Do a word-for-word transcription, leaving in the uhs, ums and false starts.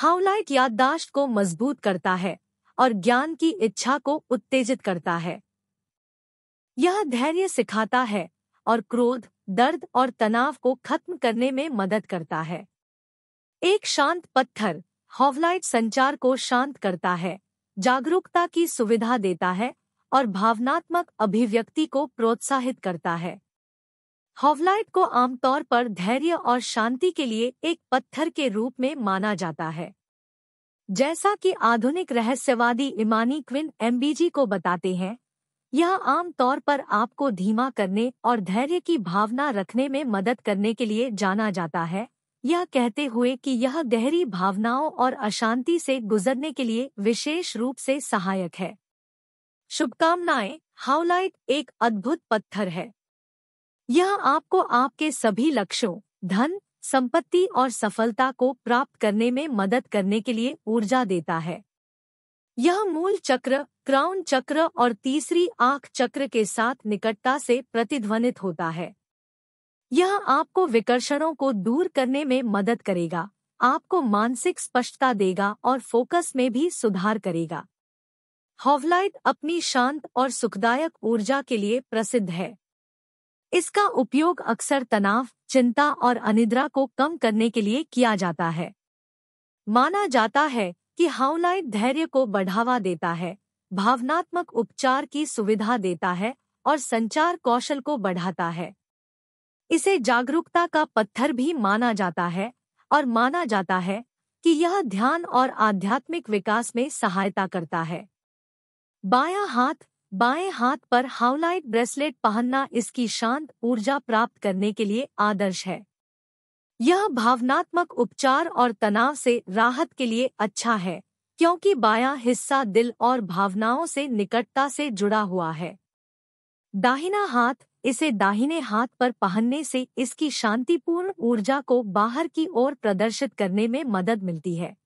Howlite याददाश्त को मजबूत करता है और ज्ञान की इच्छा को उत्तेजित करता है। यह धैर्य सिखाता है और क्रोध, दर्द और तनाव को खत्म करने में मदद करता है। एक शांत पत्थर हाउलाइट संचार को शांत करता है, जागरूकता की सुविधा देता है और भावनात्मक अभिव्यक्ति को प्रोत्साहित करता है। हाउलाइट को आमतौर पर धैर्य और शांति के लिए एक पत्थर के रूप में माना जाता है। जैसा कि आधुनिक रहस्यवादी इमानी क्विन एमबीजी को बताते हैं, यह आमतौर पर आपको धीमा करने और धैर्य की भावना रखने में मदद करने के लिए जाना जाता है, यह कहते हुए कि यह गहरी भावनाओं और अशांति से गुजरने के लिए विशेष रूप से सहायक है। शुभकामनाएं, हाउलाइट एक अद्भुत पत्थर है। यह आपको आपके सभी लक्ष्यों, धन, संपत्ति और सफलता को प्राप्त करने में मदद करने के लिए ऊर्जा देता है। यह मूल चक्र, क्राउन चक्र और तीसरी आंख चक्र के साथ निकटता से प्रतिध्वनित होता है। यह आपको विकर्षणों को दूर करने में मदद करेगा, आपको मानसिक स्पष्टता देगा और फोकस में भी सुधार करेगा। हाउलाइट अपनी शांत और सुखदायक ऊर्जा के लिए प्रसिद्ध है। इसका उपयोग अक्सर तनाव, चिंता और अनिद्रा को कम करने के लिए किया जाता है। माना जाता है कि हाउलाइट धैर्य को बढ़ावा देता है, भावनात्मक उपचार की सुविधा देता है और संचार कौशल को बढ़ाता है। इसे जागरूकता का पत्थर भी माना जाता है और माना जाता है कि यह ध्यान और आध्यात्मिक विकास में सहायता करता है। बायां हाथ बाएं हाथ पर हाउलाइट ब्रेसलेट पहनना इसकी शांत ऊर्जा प्राप्त करने के लिए आदर्श है। यह भावनात्मक उपचार और तनाव से राहत के लिए अच्छा है, क्योंकि बायां हिस्सा दिल और भावनाओं से निकटता से जुड़ा हुआ है। दाहिना हाथ, इसे दाहिने हाथ पर पहनने से इसकी शांतिपूर्ण ऊर्जा को बाहर की ओर प्रदर्शित करने में मदद मिलती है।